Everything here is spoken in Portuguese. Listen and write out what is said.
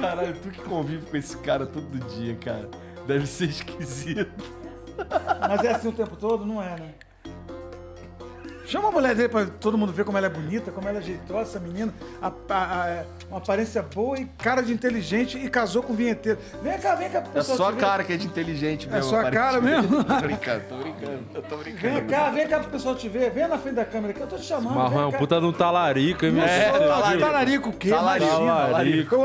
Caralho, tu que convive com esse cara todo dia, cara. Deve ser esquisito. Mas é assim o tempo todo? Não é, né? Chama a mulher dele pra todo mundo ver como ela é bonita, como ela é jeitosa, essa menina. Uma aparência boa e cara de inteligente e casou com o vinheteiro. Vem cá, pessoal. É só a cara que é de inteligente mesmo. É só a cara mesmo? Tô brincando, tô brincando. Eu tô brincando. Vem cá pro pessoal te ver. Vem na frente da câmera que eu tô te chamando. Marrom é um puta de um talarico, hein, meu? É, talarico o quê? Talarico.